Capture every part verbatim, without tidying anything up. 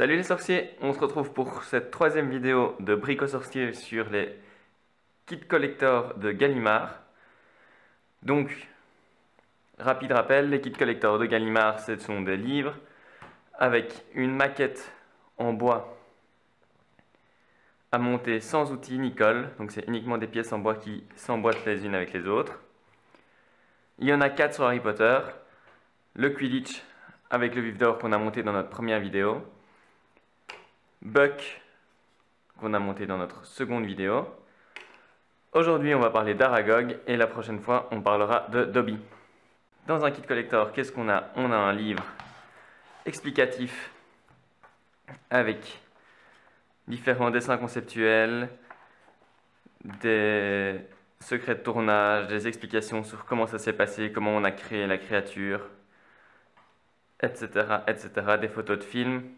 Salut les sorciers, on se retrouve pour cette troisième vidéo de Brico Sorcier sur les Kit Collector de Gallimard. Donc, rapide rappel, les Kit Collector de Gallimard, ce sont des livres avec une maquette en bois à monter sans outils ni colle. Donc c'est uniquement des pièces en bois qui s'emboîtent les unes avec les autres. Il y en a quatre sur Harry Potter, le Quidditch avec le vif d'or qu'on a monté dans notre première vidéo, Buck qu'on a monté dans notre seconde vidéo. Aujourd'hui on va parler d'Aragog et la prochaine fois on parlera de Dobby. Dans un kit collector, qu'est-ce qu'on a? On a un livre explicatif avec différents dessins conceptuels, des secrets de tournage, des explications sur comment ça s'est passé, comment on a créé la créature, et cetera, et cetera, des photos de films.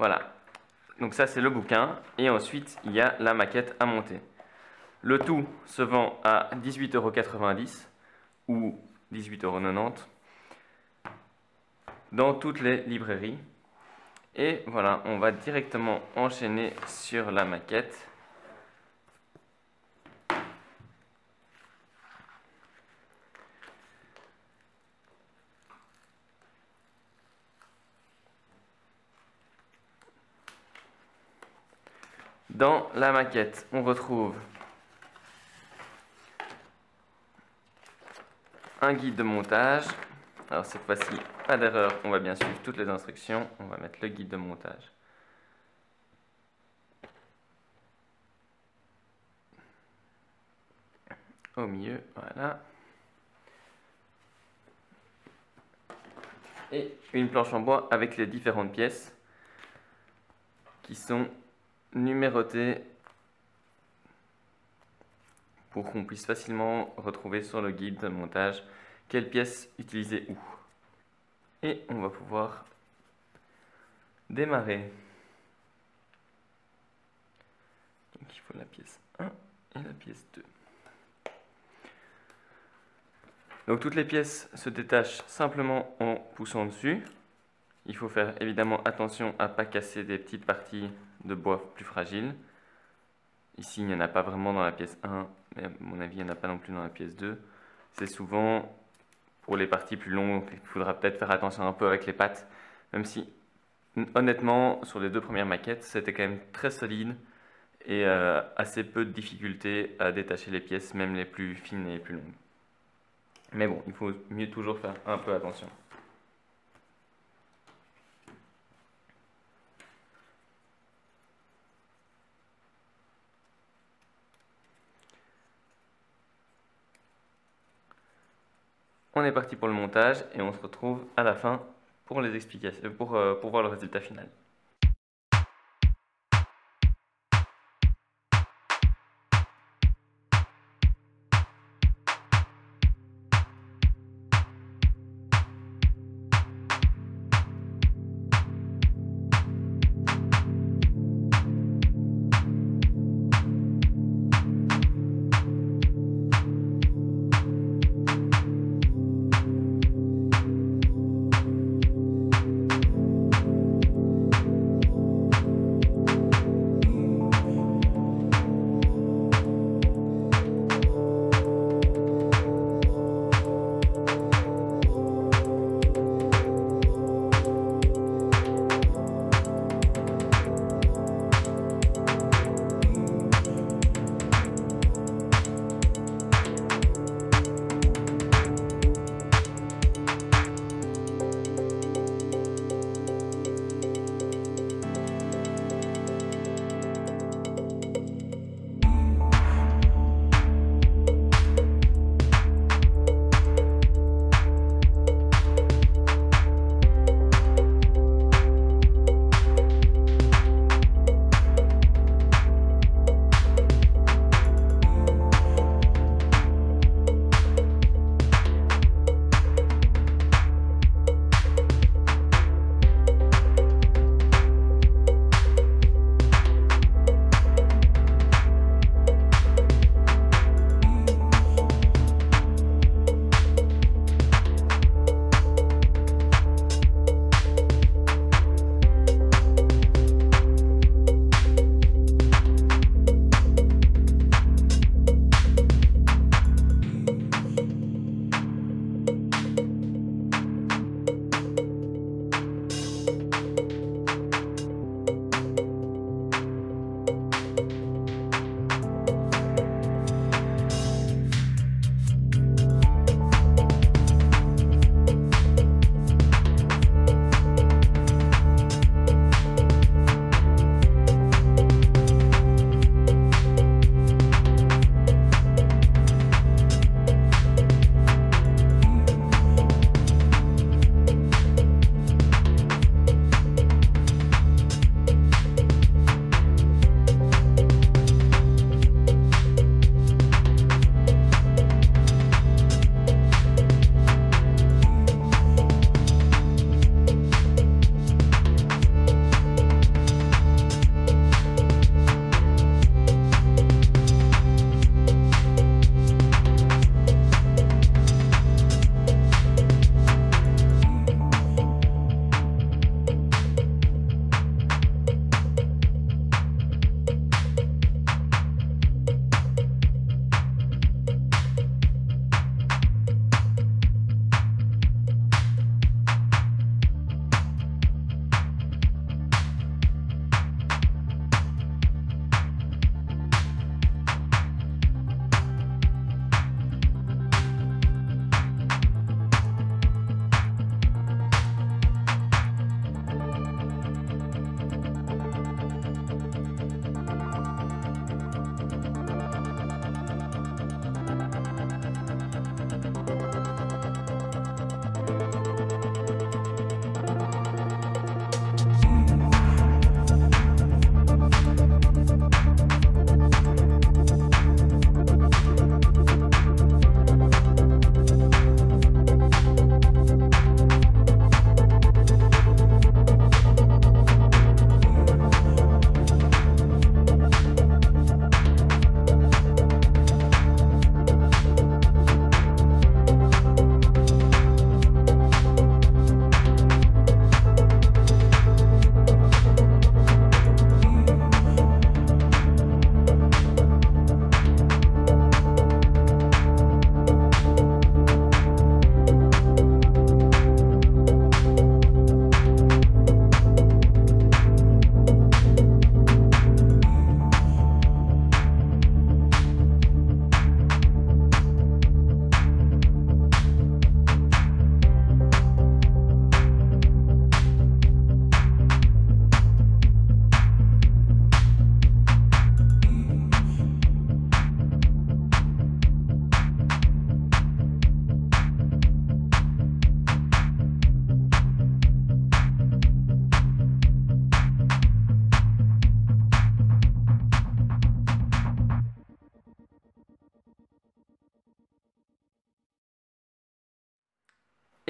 Voilà, donc ça c'est le bouquin, et ensuite il y a la maquette à monter. Le tout se vend à dix-huit euros quatre-vingt-dix ou dix-huit euros quatre-vingt-dix dans toutes les librairies. Et voilà, on va directement enchaîner sur la maquette. Dans la maquette, on retrouve un guide de montage. Alors cette fois-ci, pas d'erreur, on va bien suivre toutes les instructions. On va mettre le guide de montage. Au milieu, voilà. Et une planche en bois avec les différentes pièces qui sont numéroté pour qu'on puisse facilement retrouver sur le guide de montage quelle pièce utiliser où. Et on va pouvoir démarrer. Donc il faut la pièce un et la pièce deux. Donc toutes les pièces se détachent simplement en poussant dessus. Il faut faire évidemment attention à ne pas casser des petites parties de bois plus fragiles. Ici, il n'y en a pas vraiment dans la pièce un, mais à mon avis, il n'y en a pas non plus dans la pièce deux. C'est souvent pour les parties plus longues, il faudra peut-être faire attention un peu avec les pattes, même si, honnêtement, sur les deux premières maquettes, c'était quand même très solide et euh, assez peu de difficultés à détacher les pièces, même les plus fines et les plus longues. Mais bon, il faut mieux toujours faire un peu attention. On est parti pour le montage et on se retrouve à la fin pour les explications, pour, euh, pour voir le résultat final.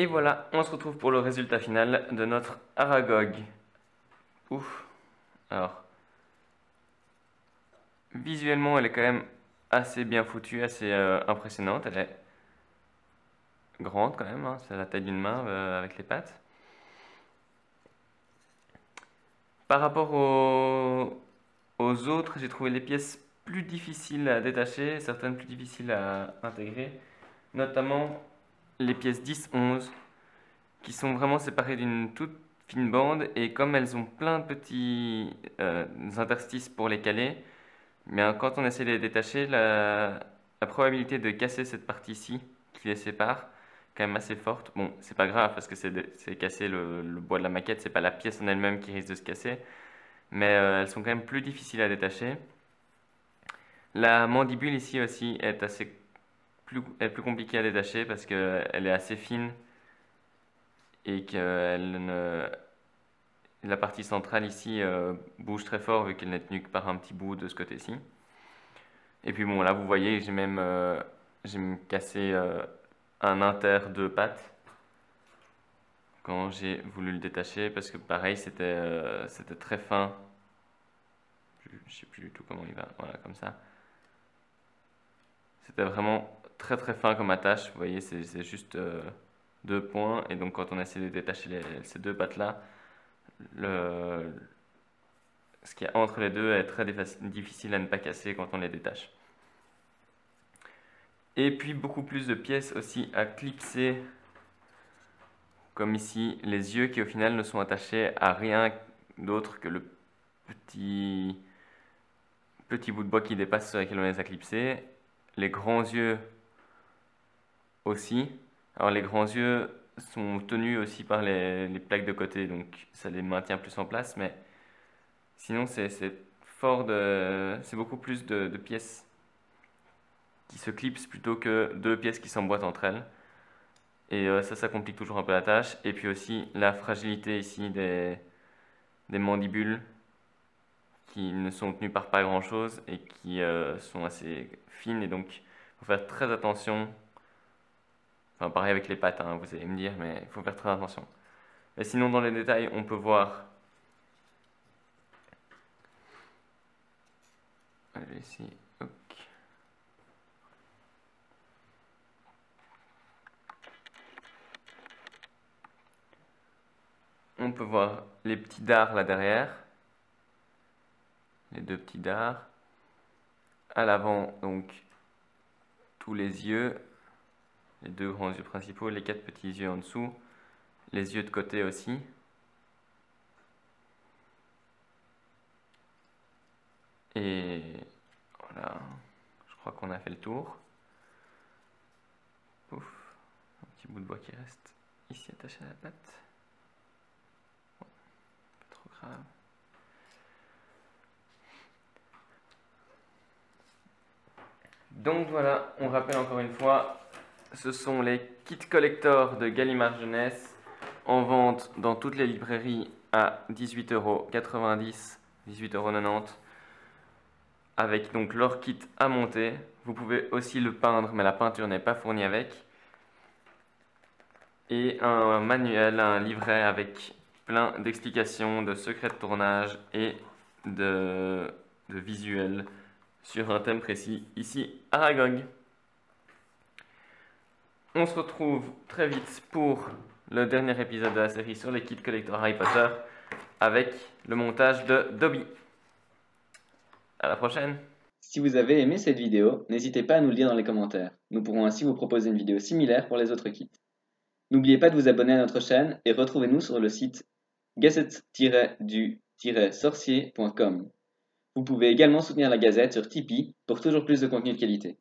Et voilà, on se retrouve pour le résultat final de notre Aragog. Ouf. Alors, visuellement, elle est quand même assez bien foutue, assez euh, impressionnante. Elle est grande quand même, hein, c'est la taille d'une main euh, avec les pattes. Par rapport aux, aux autres, j'ai trouvé les pièces plus difficiles à détacher, certaines plus difficiles à intégrer, notamment les pièces dix, onze, qui sont vraiment séparées d'une toute fine bande, et comme elles ont plein de petits euh, interstices pour les caler, mais hein, quand on essaie de les détacher, la, la probabilité de casser cette partie-ci qui les sépare est quand même assez forte. Bon, c'est pas grave parce que c'est casser le, le bois de la maquette, c'est pas la pièce en elle-même qui risque de se casser, mais euh, elles sont quand même plus difficiles à détacher. La mandibule ici aussi est assez plus, est plus compliquée à détacher parce qu'elle est assez fine et que ne... la partie centrale ici euh, bouge très fort vu qu'elle n'est tenue que par un petit bout de ce côté-ci. Et puis bon, là vous voyez, j'ai même, euh, j'ai même cassé euh, un inter de pattes quand j'ai voulu le détacher parce que pareil, c'était euh, c'était très fin. Je sais plus du tout comment il va, voilà, comme ça. C'était vraiment très très fin comme attache, vous voyez, c'est juste... Euh, deux points, et donc quand on essaie de détacher les, ces deux pattes là, le, ce qu'il y a entre les deux est très difficile à ne pas casser quand on les détache. Et puis beaucoup plus de pièces aussi à clipser, comme ici les yeux qui au final ne sont attachés à rien d'autre que le petit, petit bout de bois qui dépasse sur lequel on les a clipsés, les grands yeux aussi. Alors les grands yeux sont tenus aussi par les, les plaques de côté, donc ça les maintient plus en place, mais sinon c'est fort de, c'est beaucoup plus de, de pièces qui se clipsent plutôt que deux pièces qui s'emboîtent entre elles. Et euh, ça, ça complique toujours un peu la tâche. Et puis aussi la fragilité ici des, des mandibules qui ne sont tenues par pas grand chose et qui euh, sont assez fines, et donc il faut faire très attention. Enfin, pareil avec les pattes, hein, vous allez me dire, mais il faut faire très attention. Et sinon, dans les détails, on peut voir... Allez, ici. Okay. On peut voir les petits dards là derrière. Les deux petits dards. À l'avant, donc, tous les yeux. Les deux grands yeux principaux, les quatre petits yeux en dessous, les yeux de côté aussi. Et voilà, je crois qu'on a fait le tour. Pouf, un petit bout de bois qui reste ici attaché à la patte. Bon, pas trop grave. Donc voilà, on rappelle encore une fois... Ce sont les kits collector de Gallimard Jeunesse, en vente dans toutes les librairies à dix-huit euros quatre-vingt-dix, dix-huit euros quatre-vingt-dix, avec donc leur kit à monter. Vous pouvez aussi le peindre, mais la peinture n'est pas fournie avec. Et un manuel, un livret avec plein d'explications, de secrets de tournage et de, de visuels sur un thème précis, ici Aragog. On se retrouve très vite pour le dernier épisode de la série sur les kits collector Harry Potter avec le montage de Dobby. À la prochaine. Si vous avez aimé cette vidéo, n'hésitez pas à nous le dire dans les commentaires. Nous pourrons ainsi vous proposer une vidéo similaire pour les autres kits. N'oubliez pas de vous abonner à notre chaîne et retrouvez-nous sur le site gazette tiret du tiret sorcier point com. Vous pouvez également soutenir la Gazette sur Tipeee pour toujours plus de contenu de qualité.